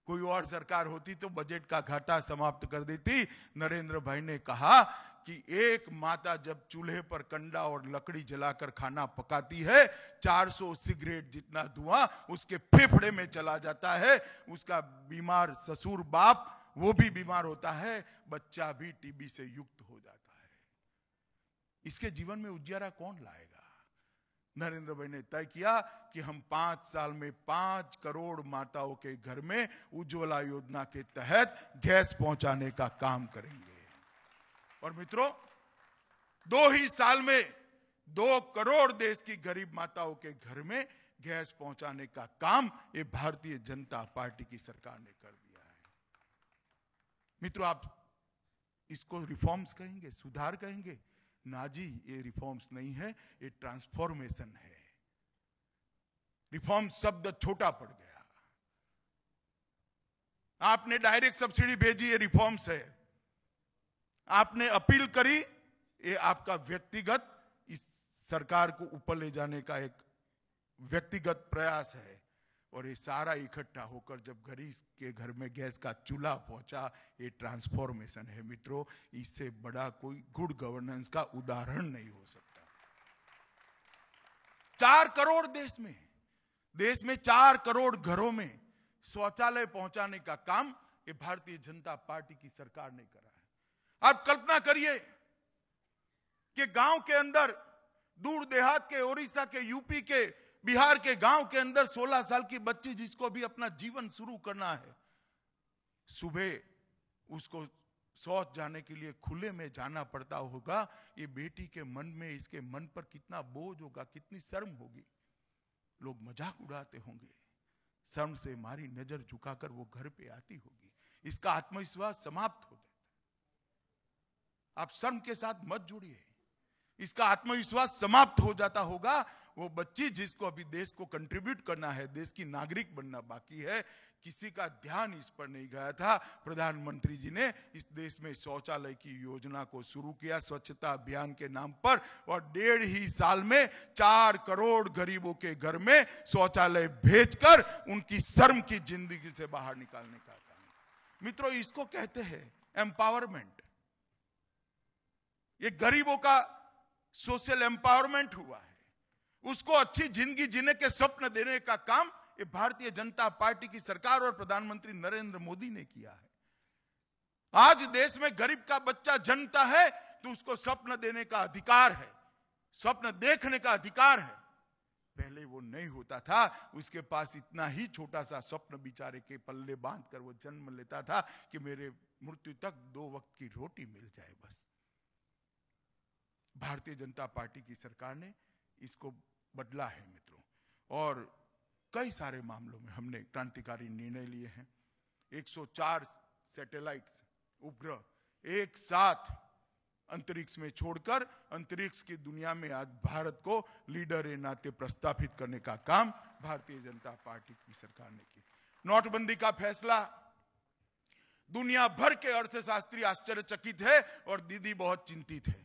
कोई और सरकार होती तो बजट का घाटा समाप्त कर देती। नरेंद्र भाई ने कहा कि एक माता जब चूल्हे पर कंडा और लकड़ी जलाकर खाना पकाती है, 400 सिगरेट जितना धुआं उसके फेफड़े में चला जाता है, उसका बीमार ससुर बाप वो भी बीमार होता है, बच्चा भी टीबी से युक्त हो जाता है। इसके जीवन में उजियारा कौन लाएगा? नरेंद्र भाई ने तय किया कि हम 5 साल में 5 करोड़ माताओं के घर में उज्ज्वला योजना के तहत गैस पहुंचाने का काम करेंगे। और मित्रों, 2 ही साल में 2 करोड़ देश की गरीब माताओं के घर में गैस पहुंचाने का काम ये भारतीय जनता पार्टी की सरकार ने कर दिया है। मित्रों, आप इसको रिफॉर्म्स कहेंगे, सुधार कहेंगे? ना जी, ये रिफॉर्म्स नहीं है, ये ट्रांसफॉर्मेशन है। रिफॉर्म शब्द छोटा पड़ गया। आपने डायरेक्ट सब्सिडी भेजी, ये रिफॉर्म्स है। आपने अपील करी, ये आपका व्यक्तिगत, इस सरकार को ऊपर ले जाने का एक व्यक्तिगत प्रयास है। और ये सारा इकट्ठा होकर जब गरीब के घर में गैस का चूल्हा पहुंचा, ये ट्रांसफॉर्मेशन है मित्रों। इससे बड़ा कोई गुड गवर्नेंस का उदाहरण नहीं हो सकता। 4 करोड़ देश में 4 करोड़ घरों में शौचालय पहुंचाने का काम ये भारतीय जनता पार्टी की सरकार ने करा है। आप कल्पना करिए कि गांव के अंदर, दूर देहात के, ओडिशा के, यूपी के, बिहार के गांव के अंदर 16 साल की बच्ची जिसको भी अपना जीवन शुरू करना है, सुबह उसको शौच जाने के लिए खुले में जाना पड़ता होगा। ये बेटी के मन में, इसके मन पर कितना बोझ होगा, कितनी शर्म होगी। लोग मजाक उड़ाते होंगे, शर्म से मारी नजर झुकाकर वो घर पे आती होगी, इसका आत्मविश्वास समाप्त हो जाता। आप शर्म के साथ मत जुड़िए, इसका आत्मविश्वास समाप्त हो जाता होगा। वो बच्ची जिसको अभी देश को कंट्रीब्यूट करना है, देश की नागरिक बनना बाकी है, किसी का ध्यान इस पर नहीं गया था। प्रधानमंत्री जी ने इस देश में शौचालय की योजना को शुरू किया स्वच्छता अभियान के नाम पर, और 1.5 साल में 4 करोड़ गरीबों के घर में शौचालय भेजकर उनकी शर्म की जिंदगी से बाहर निकालने का काम। मित्रों, इसको कहते हैं एम्पावरमेंट। ये गरीबों का सोशल एम्पावरमेंट हुआ है। उसको अच्छी जिंदगी जीने के स्वप्न देने का काम ये भारतीय जनता पार्टी की सरकार और प्रधानमंत्री नरेंद्र मोदी ने किया है। आज देश में गरीब का बच्चा जन्मता है तो उसको स्वप्न देने का अधिकार है, स्वप्न देखने का अधिकार है। पहले वो नहीं होता था, उसके पास इतना ही छोटा सा स्वप्न बिचारे के पल्ले बांध कर वो जन्म लेता था कि मेरे मृत्यु तक 2 वक्त की रोटी मिल जाए बस। भारतीय जनता पार्टी की सरकार ने इसको बदला है मित्रों, और कई सारे मामलों में हमने क्रांतिकारी निर्णय लिए हैं। 104 सैटेलाइट्स उपग्रह एक साथ अंतरिक्ष में छोड़कर अंतरिक्ष की दुनिया में आज भारत को लीडर के नाते प्रस्तावित करने का काम भारतीय जनता पार्टी की सरकार ने किया। नोटबंदी का फैसला, दुनिया भर के अर्थशास्त्री आश्चर्यचकित है और दीदी बहुत चिंतित है।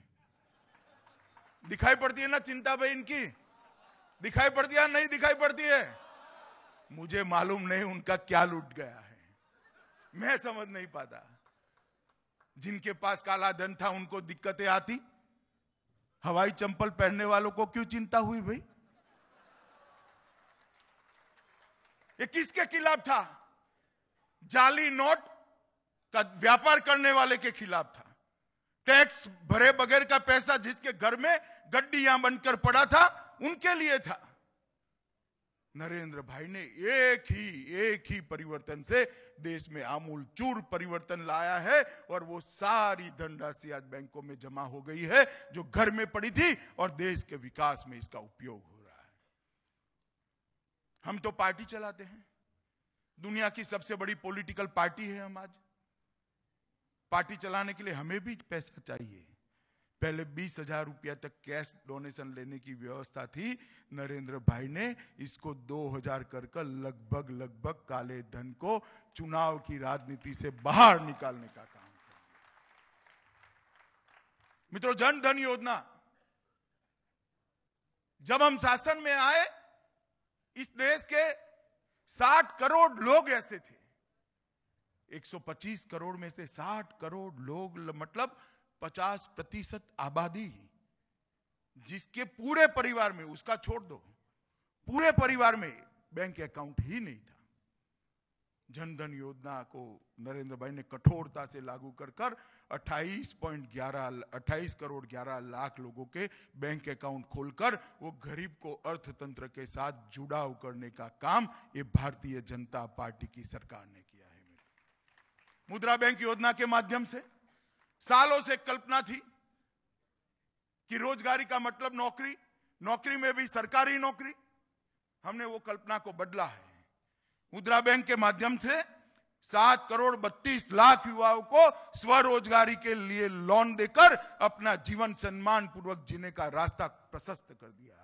दिखाई पड़ती है ना चिंता भाई इनकी, दिखाई पड़ती है नहीं दिखाई पड़ती है? मुझे मालूम नहीं उनका क्या लूट गया है, मैं समझ नहीं पाता। जिनके पास काला धन था उनको दिक्कतें आती, हवाई चंपल पहनने वालों को क्यों चिंता हुई भाई? ये किसके खिलाफ था? जाली नोट का व्यापार करने वाले के खिलाफ था। टैक्स भरे बगैर का पैसा जिसके घर में गड्डियां बनकर पड़ा था उनके लिए था। नरेंद्र भाई ने एक ही परिवर्तन से देश में आमूलचूर परिवर्तन लाया है, और वो सारी धनराशि आज बैंकों में जमा हो गई है जो घर में पड़ी थी, और देश के विकास में इसका उपयोग हो रहा है। हम तो पार्टी चलाते हैं, दुनिया की सबसे बड़ी पॉलिटिकल पार्टी है हम। आज पार्टी चलाने के लिए हमें भी पैसा चाहिए। पहले 20,000 रुपया तक कैश डोनेशन लेने की व्यवस्था थी, नरेंद्र भाई ने इसको 2,000 कर कर लगभग काले धन को चुनाव की राजनीति से बाहर निकालने का काम किया। मित्रों, जन धन योजना, जब हम शासन में आए इस देश के 60 करोड़ लोग ऐसे थे, 125 करोड़ में से 60 करोड़ लोग मतलब 50% आबादी जिसके पूरे परिवार में, उसका छोड़ दो, पूरे परिवार में बैंक अकाउंट ही नहीं था। जनधन योजना को नरेंद्र भाई ने कठोरता से लागू कर कर 28 करोड़ 11 लाख लोगों के बैंक अकाउंट खोलकर वो गरीब को अर्थतंत्र के साथ जुड़ाव करने का काम ये भारतीय जनता पार्टी की सरकार ने किया है। मुद्रा बैंक योजना के माध्यम से सालों से कल्पना थी कि रोजगारी का मतलब नौकरी, नौकरी में भी सरकारी नौकरी। हमने वो कल्पना को बदला है। मुद्रा बैंक के माध्यम से 7 करोड़ 32 लाख युवाओं को स्वरोजगारी के लिए लोन देकर अपना जीवन सम्मान पूर्वक जीने का रास्ता प्रशस्त कर दिया है।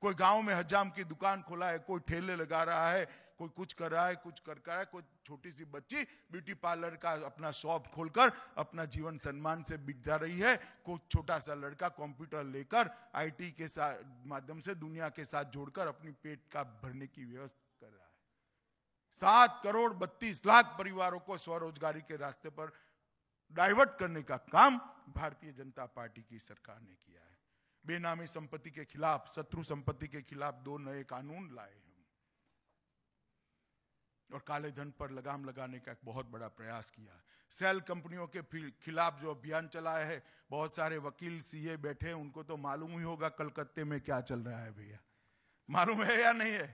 कोई गांव में हजाम की दुकान खोला है, कोई ठेले लगा रहा है, कोई कुछ कर रहा है, कुछ कर रहा है। कोई छोटी सी बच्ची ब्यूटी पार्लर का अपना शॉप खोलकर अपना जीवन सम्मान से बिता रही है। कोई छोटा सा लड़का कंप्यूटर लेकर आईटी के माध्यम से दुनिया के साथ जोड़कर अपनी पेट का भरने की व्यवस्था कर रहा है। 7 करोड़ 32 लाख परिवारों को स्वरोजगारी के रास्ते पर डाइवर्ट करने का काम भारतीय जनता पार्टी की सरकार ने किया है। बेनामी संपत्ति के खिलाफ, शत्रु संपत्ति के खिलाफ 2 नए कानून लाए हैं, और काले धन पर लगाम लगाने का एक बहुत बड़ा प्रयास किया। सेल कंपनियों के खिलाफ जो अभियान चलाया है, बहुत सारे वकील सीए बैठे हैं, उनको तो मालूम ही होगा कलकत्ते में क्या चल रहा है। भैया मालूम है या नहीं है?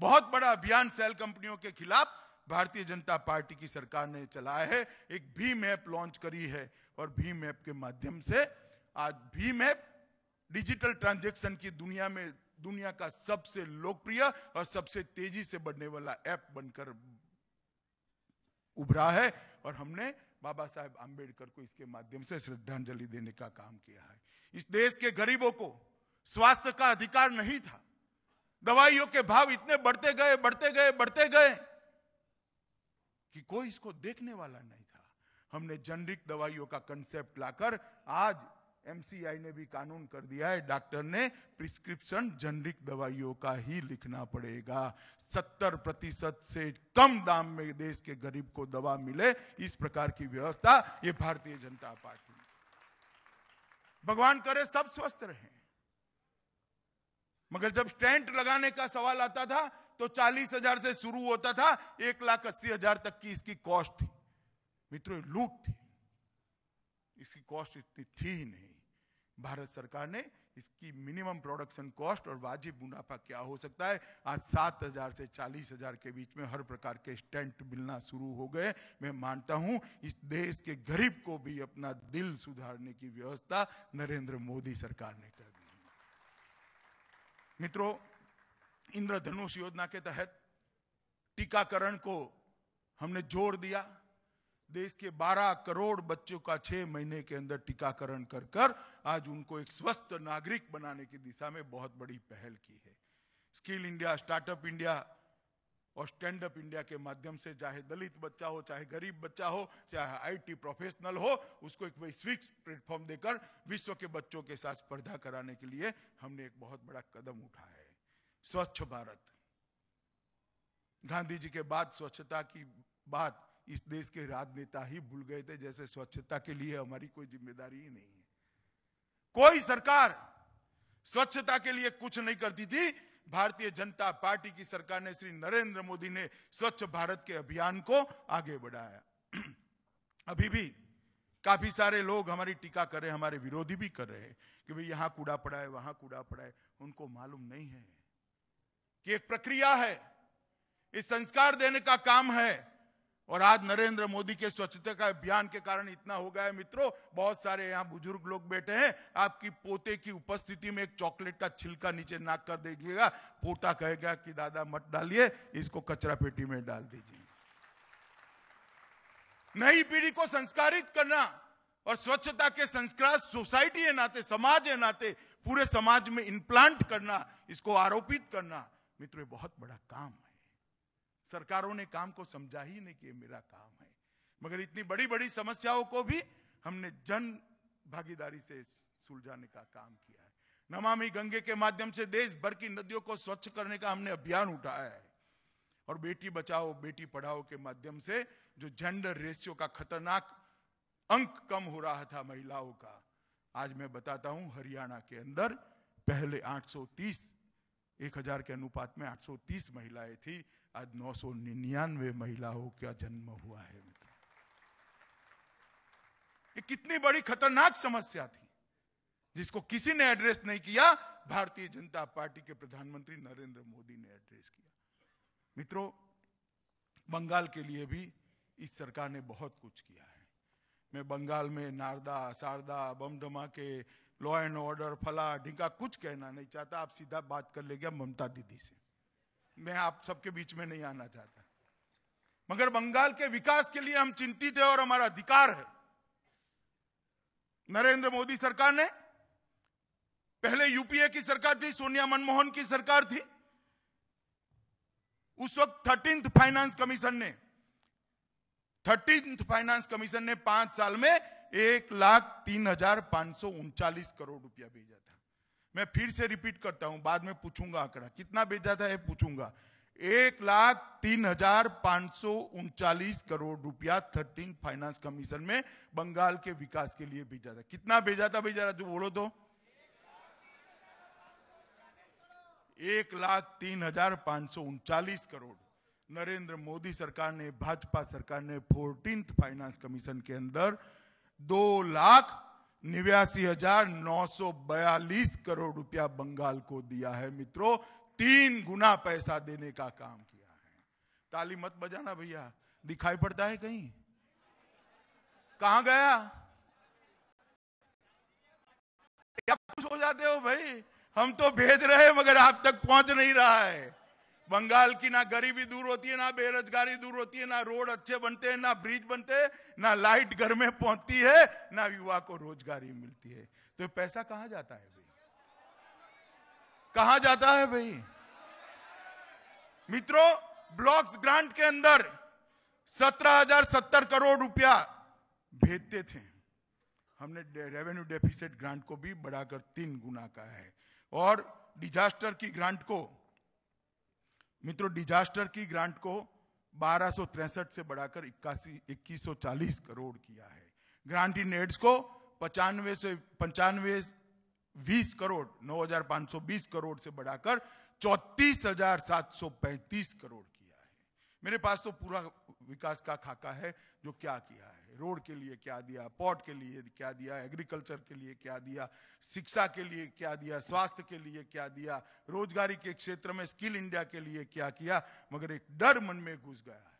बहुत बड़ा अभियान सेल कंपनियों के खिलाफ भारतीय जनता पार्टी की सरकार ने चलाया है। एक भीम ऐप लॉन्च करी है, और भीम ऐप के माध्यम से आज भीम ऐप डिजिटल ट्रांजेक्शन की दुनिया में दुनिया का सबसे लोकप्रिय और सबसे तेजी से बढ़ने वाला ऐप बनकर उभरा है, और हमने बाबा साहब अंबेडकर को इसके माध्यम से श्रद्धांजलि देने का काम किया है। इस देश के गरीबों को स्वास्थ्य का अधिकार नहीं था। दवाइयों के भाव इतने बढ़ते गए कि कोई इसको देखने वाला नहीं था। हमने जेनेरिक दवाइयों का कंसेप्ट लाकर आज MCI ने भी कानून कर दिया है, डॉक्टर ने प्रिस्क्रिप्शन जेनेरिक दवाइयों का ही लिखना पड़ेगा। 70% से कम दाम में देश के गरीब को दवा मिले, इस प्रकार की व्यवस्था ये भारतीय जनता पार्टी। भगवान करे सब स्वस्थ रहे, मगर जब स्टेंट लगाने का सवाल आता था तो 40,000 से शुरू होता था, 1,80,000 तक की इसकी कॉस्ट थी। मित्रों, लूट थी, इसकी कॉस्ट इतनी थी ही नहीं। भारत सरकार ने इसकी मिनिमम प्रोडक्शन कॉस्ट और वाजिब मुनाफा क्या हो सकता है, आज 7,000 से 40,000 के बीच में हर प्रकार के स्टैंट मिलना शुरू हो गए। मैं मानता हूं इस देश के गरीब को भी अपना दिल सुधारने की व्यवस्था नरेंद्र मोदी सरकार ने कर दी। मित्रों, इंद्रधनुष योजना के तहत टीकाकरण को हमने जोड़ दिया। देश के 12 करोड़ बच्चों का 6 महीने के अंदर टीकाकरण कर आज उनको एक स्वस्थ नागरिक बनाने की दिशा में बहुत बड़ी पहल की है। स्किल इंडिया, स्टार्टअप इंडिया और स्टैंड अप इंडिया के माध्यम से चाहे दलित बच्चा हो, चाहे गरीब बच्चा हो, चाहे आईटी प्रोफेशनल हो, उसको एक वैश्विक प्लेटफॉर्म देकर विश्व के बच्चों के साथ स्पर्धा कराने के लिए हमने एक बहुत बड़ा कदम उठाया है। स्वच्छ भारत, गांधी जी के बाद स्वच्छता की बात इस देश के राजनेता ही भूल गए थे, जैसे स्वच्छता के लिए हमारी कोई जिम्मेदारी ही नहीं है। कोई सरकार स्वच्छता के लिए कुछ नहीं करती थी। भारतीय जनता पार्टी की सरकार ने, श्री नरेंद्र मोदी ने स्वच्छ भारत के अभियान को आगे बढ़ाया। अभी भी काफी सारे लोग हमारी टीका कर रहे हैं, हमारे विरोधी भी कर रहे हैं कि भाई यहां कूड़ा पड़ा है, वहां कूड़ा पड़ा है। उनको मालूम नहीं है कि एक प्रक्रिया है, इस संस्कार देने का काम है। और आज नरेंद्र मोदी के स्वच्छता का अभियान के कारण इतना हो गया है। मित्रों, बहुत सारे यहाँ बुजुर्ग लोग बैठे हैं, आपकी पोते की उपस्थिति में एक चॉकलेट का छिलका नीचे नाक कर देखिएगा, पोता कहेगा कि दादा मत डालिए, इसको कचरा पेटी में डाल दीजिए। नई पीढ़ी को संस्कारित करना और स्वच्छता के संस्कार सोसाइटी के नाते, समाज के नाते पूरे समाज में इम्प्लांट करना, इसको आरोपित करना, मित्रों बहुत बड़ा काम है। सरकारों ने काम को समझा ही नहीं कि मेरा काम है, मगर इतनी बड़ी बड़ी समस्याओं को भी हमने जन भागीदारी से सुलझाने का काम किया है। नमामि गंगे के माध्यम से देश भर की नदियों को स्वच्छ करने का हमने अभियान उठाया है। और बेटी बचाओ बेटी पढ़ाओ के माध्यम से जो जेंडर रेशियो का खतरनाक अंक कम हो रहा था महिलाओं का, आज मैं बताता हूं हरियाणा के अंदर पहले 830 1,000 के अनुपात में 830 महिलाएं थी, आज 999 महिलाओं का जन्म हुआ है। ये कितनी बड़ी खतरनाक समस्या थी जिसको किसी ने एड्रेस नहीं किया, भारतीय जनता पार्टी के प्रधानमंत्री नरेंद्र मोदी ने एड्रेस किया। मित्रों, बंगाल के लिए भी इस सरकार ने बहुत कुछ किया है। मैं बंगाल में नारदा, शारदा, बम धमाके, लॉ एंड ऑर्डर, फला ढिंका कुछ कहना नहीं चाहता। आप सीधा बात कर ले गया ममता दीदी से, मैं आप सबके बीच में नहीं आना चाहता, मगर बंगाल के विकास के लिए हम चिंतित है और हमारा अधिकार है। नरेंद्र मोदी सरकार ने, पहले यूपीए की सरकार थी, सोनिया मनमोहन की सरकार थी, उस वक्त 13th फाइनेंस कमीशन ने 5 साल में 1,03,539 करोड़ रुपया भेजा था। मैं फिर से रिपीट करता हूं, बाद में पूछूंगा आंकड़ा कितना भेजा था, ये पूछूंगा। 1,03,539 करोड़ रुपया 13 फाइनेंस कमीशन में बंगाल के विकास के लिए भेजा था। कितना भेजा था भाई, जरा जो बोलो तो 1,03,539 करोड़। नरेंद्र मोदी सरकार ने, भाजपा सरकार ने 14th फाइनेंस कमीशन के अंदर 2,89,942 करोड़ रुपया बंगाल को दिया है। मित्रों, 3 गुना पैसा देने का काम किया है। ताली मत बजाना भैया, दिखाई पड़ता है कहीं, कहां गया क्या खुश हो जाते हो भाई, हम तो भेज रहे हैं मगर आप तक पहुंच नहीं रहा है। बंगाल की ना गरीबी दूर होती है, ना बेरोजगारी दूर होती है, ना रोड अच्छे बनते हैं, ना ब्रिज बनते हैं, ना लाइट घर में पहुंचती है, ना युवा को रोजगारी मिलती है। तो पैसा कहाँ जाता है भाई, कहाँ जाता है भाई? मित्रों, ब्लॉक्स ग्रांट के अंदर 17,070 करोड़ रुपया भेजते थे, हमने रेवेन्यू डेफिसिट ग्रांट को भी बढ़ाकर 3 गुना का है। और डिजास्टर की ग्रांट को, मित्रों डिजास्टर की ग्रांट को 1,263 से बढ़ाकर 2,140 करोड़ किया है। ग्रांट इन एड्स को 95 20 करोड़ 9,520 करोड़ से बढ़ाकर 34,735 करोड़ किया है। मेरे पास तो पूरा विकास का खाका है जो क्या किया है, रोड के लिए क्या दिया, पोर्ट के लिए क्या दिया, एग्रीकल्चर के लिए क्या दिया, शिक्षा के लिए क्या दिया, स्वास्थ्य के लिए क्या दिया, रोजगारी के क्षेत्र में स्किल इंडिया के लिए क्या किया। मगर एक डर मन में घुस गया है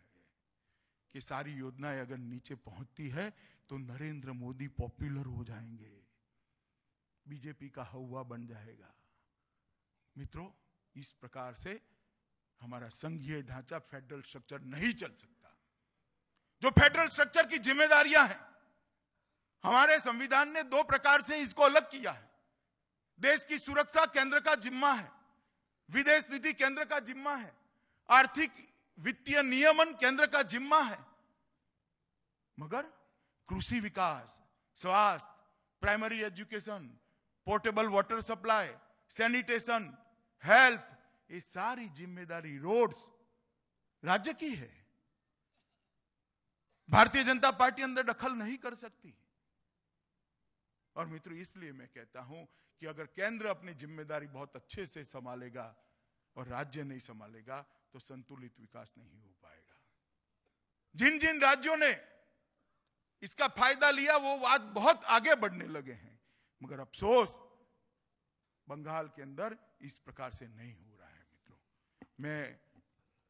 कि सारी योजनाएं अगर नीचे पहुंचती है तो नरेंद्र मोदी पॉपुलर हो जाएंगे, बीजेपी का हवा बन जाएगा। मित्रों, इस प्रकार से हमारा संघीय ढांचा, फेडरल स्ट्रक्चर नहीं चल सकता। जो फेडरल स्ट्रक्चर की जिम्मेदारियां हैं, हमारे संविधान ने दो प्रकार से इसको अलग किया है। देश की सुरक्षा केंद्र का जिम्मा है, विदेश नीति केंद्र का जिम्मा है, आर्थिक वित्तीय नियमन केंद्र का जिम्मा है। मगर कृषि विकास, स्वास्थ्य, primary education, portable water supply, sanitation, health, ये सारी जिम्मेदारी रोड्स राज्य की है। भारतीय जनता पार्टी अंदर दखल नहीं कर सकती। और मित्रों, इसलिए मैं कहता हूं कि अगर केंद्र अपनी जिम्मेदारी बहुत अच्छे से संभालेगा और राज्य नहीं संभालेगा तो संतुलित विकास नहीं हो पाएगा। जिन जिन राज्यों ने इसका फायदा लिया वो आज बहुत आगे बढ़ने लगे हैं, मगर अफसोस बंगाल के अंदर इस प्रकार से नहीं हो रहा है। मित्रों, मैं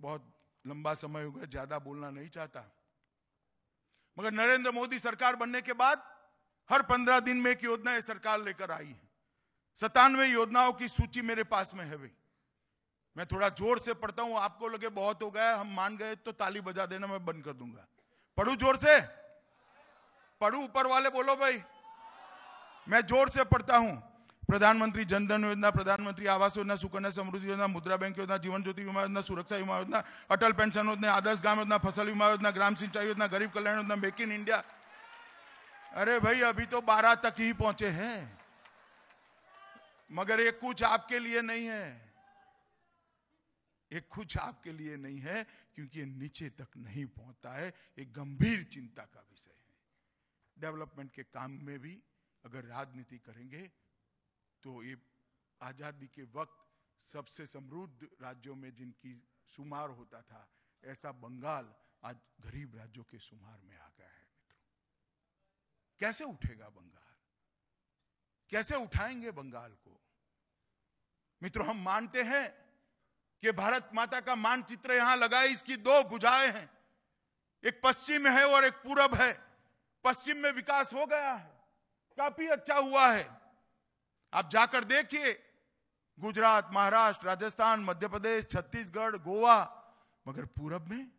बहुत लंबा समय हो गया, ज्यादा बोलना नहीं चाहता, मगर नरेंद्र मोदी सरकार बनने के बाद हर 15 दिन में एक योजना सरकार लेकर आई है। 97 योजनाओं की सूची मेरे पास में है। भाई, मैं थोड़ा जोर से पढ़ता हूं, आपको लगे बहुत हो गया, हम मान गए तो ताली बजा देना, मैं बंद कर दूंगा। पढ़ू जोर से, पढ़ू, ऊपर वाले बोलो भाई, मैं जोर से पढ़ता हूं। प्रधानमंत्री जनधन योजना, प्रधानमंत्री आवास योजना, सुकन्या समृद्धि योजना, मुद्रा बैंक योजना, जीवन ज्योति बीमा योजना, सुरक्षा बीमा योजना, अटल पेंशन योजना, आदर्श ग्राम योजना, फसल बीमा योजना, ग्राम सिंचाई योजना, गरीब Kalyan Yojana, make in India. अरे भाई, अभी तो 12 तक ही पहुंचे हैं, मगर ये कुछ आपके लिए नहीं है, एक कुछ आपके लिए नहीं है, क्योंकि ये नीचे तक नहीं पहुंचता है। एक गंभीर चिंता का विषय है। डेवलपमेंट के काम में भी अगर राजनीति करेंगे तो ये आजादी के वक्त सबसे समृद्ध राज्यों में जिनकी शुमार होता था, ऐसा बंगाल आज गरीब राज्यों के शुमार में आ गया है। मित्रों, कैसे उठेगा बंगाल, कैसे उठाएंगे बंगाल को? मित्रों, हम मानते हैं कि भारत माता का मानचित्र यहां लगाए, इसकी दो भुजाएं हैं, एक पश्चिम है और एक पूरब है। पश्चिम में विकास हो गया है, काफी अच्छा हुआ है। आप जाकर देखिए, गुजरात, महाराष्ट्र, राजस्थान, मध्य प्रदेश, छत्तीसगढ़, गोवा। मगर पूरब में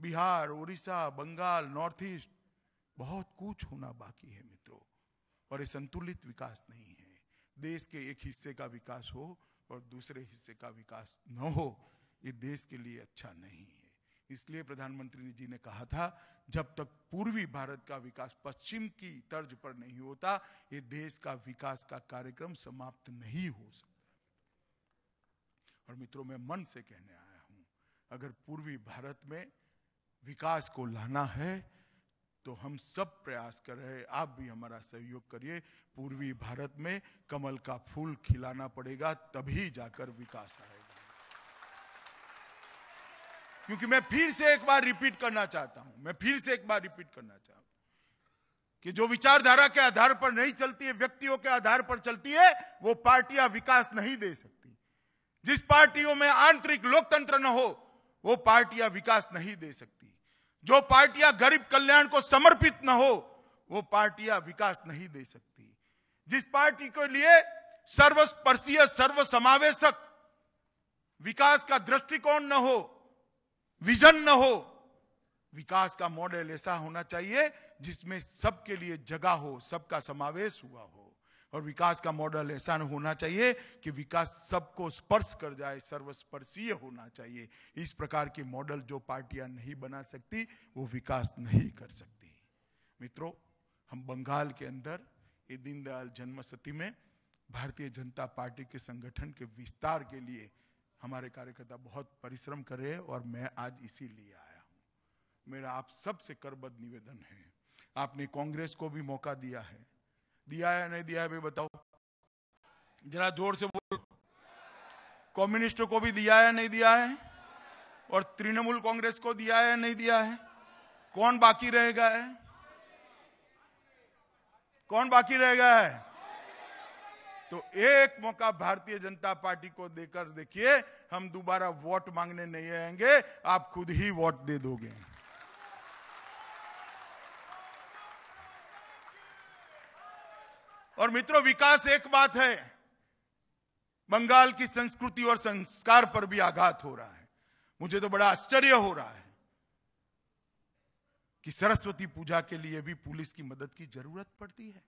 बिहार, उड़ीसा, बंगाल, नॉर्थ ईस्ट, बहुत कुछ होना बाकी है मित्रों। और ये संतुलित विकास नहीं है। देश के एक हिस्से का विकास हो और दूसरे हिस्से का विकास न हो, ये देश के लिए अच्छा नहीं है। इसलिए प्रधानमंत्री जी ने कहा था, जब तक पूर्वी भारत का विकास पश्चिम की तर्ज पर नहीं होता, ये देश का विकास का कार्यक्रम समाप्त नहीं हो सकता। और मित्रों, मैं मन से कहने आया हूं, अगर पूर्वी भारत में विकास को लाना है तो हम सब प्रयास कर रहे हैं, आप भी हमारा सहयोग करिए। पूर्वी भारत में कमल का फूल खिलाना पड़ेगा, तभी जाकर विकास आएगा। क्योंकि मैं फिर से एक बार रिपीट करना चाहता हूं, कि जो विचारधारा के आधार पर नहीं चलती है, व्यक्तियों के आधार पर चलती है, वो पार्टियां विकास नहीं दे सकती। जिस पार्टियों में आंतरिक लोकतंत्र न हो, वो पार्टियां विकास नहीं दे सकती। जो पार्टियां गरीब कल्याण को समर्पित न हो, वो पार्टियां विकास नहीं दे सकती। जिस पार्टी के लिए सर्वस्पर्शीय, सर्वसमावेशक विकास का दृष्टिकोण न हो, विजन न हो, विकास का मॉडल ऐसा होना चाहिए जिसमें सबके लिए जगह हो, सबका समावेश हुआ हो। और विकास का मॉडल ऐसा होना चाहिए कि विकास सबको स्पर्श कर जाए, सर्वस्पर्शीय होना चाहिए। इस प्रकार की मॉडल जो पार्टियां नहीं बना सकती, वो विकास नहीं कर सकती। मित्रों, हम बंगाल के अंदर ये दीनदयाल जन्मशती में भारतीय जनता पार्टी के संगठन के विस्तार के लिए हमारे कार्यकर्ता बहुत परिश्रम कर रहे हैं, और मैं आज इसीलिए आया हूँ। मेरा आप सबसे करबद्ध निवेदन है, आपने कांग्रेस को भी मौका दिया है, दिया या नहीं दिया है भी बताओ। जरा जोर से बोल। कम्युनिस्टों को भी दिया है नहीं दिया है, और तृणमूल कांग्रेस को दिया है नहीं दिया है, कौन बाकी रह गया है? कौन बाकी रह गया है? तो एक मौका भारतीय जनता पार्टी को देकर देखिए, हम दोबारा वोट मांगने नहीं आएंगे, आप खुद ही वोट दे दोगे। और मित्रों, विकास एक बात है, बंगाल की संस्कृति और संस्कार पर भी आघात हो रहा है। मुझे तो बड़ा आश्चर्य हो रहा है कि सरस्वती पूजा के लिए भी पुलिस की मदद की जरूरत पड़ती है।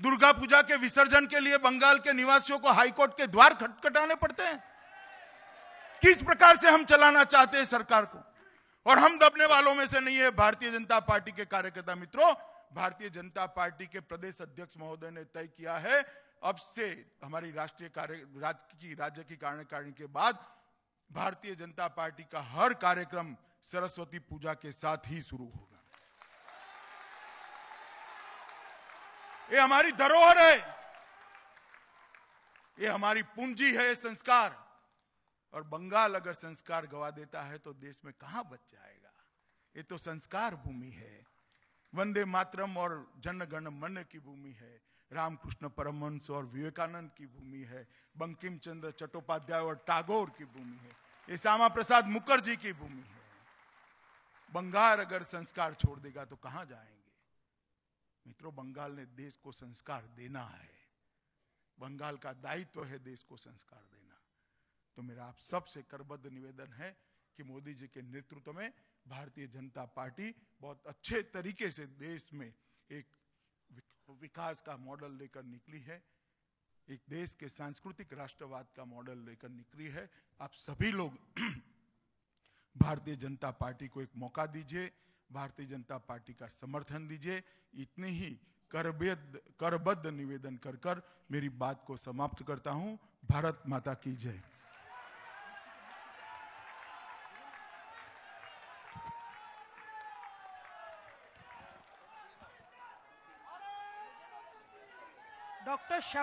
दुर्गा पूजा के विसर्जन के लिए बंगाल के निवासियों को हाईकोर्ट के द्वार खटखटाने पड़ते हैं। किस प्रकार से हम चलाना चाहते हैं सरकार को, और हम दबने वालों में से नहीं है भारतीय जनता पार्टी के कार्यकर्ता। मित्रों, भारतीय जनता पार्टी के प्रदेश अध्यक्ष महोदय ने तय किया है, अब से हमारी राज्य की कार्यकारिणी के बाद भारतीय जनता पार्टी का हर कार्यक्रम सरस्वती पूजा के साथ ही शुरू होगा। ये हमारी धरोहर है, ये हमारी पूंजी है, संस्कार। और बंगाल अगर संस्कार गवा देता है तो देश में कहां बच जाएगा? ये तो संस्कार भूमि है, वंदे मातरम और जन गण मन की भूमि है, रामकृष्ण परमहंस और विवेकानंद की भूमि है, बंकिम चंद्र चट्टोपाध्याय और टागोर की भूमि है, ये श्यामा प्रसाद मुखर्जी की भूमि है। बंगाल अगर संस्कार छोड़ देगा तो कहां जाएंगे? मित्रों, बंगाल ने देश को संस्कार देना है, बंगाल का दायित्व है देश को संस्कार देना। तो मेरा आप सबसे करबद्ध निवेदन है कि मोदी जी के नेतृत्व में भारतीय जनता पार्टी बहुत अच्छे तरीके से देश में एक विकास का मॉडल लेकर निकली है, एक देश के सांस्कृतिक राष्ट्रवाद का मॉडल लेकर निकली है। आप सभी लोग भारतीय जनता पार्टी को एक मौका दीजिए, भारतीय जनता पार्टी का समर्थन दीजिए। इतनी ही करबद्ध निवेदन कर मेरी बात को समाप्त करता हूं। भारत माता की जय। डॉक्टर श्यामा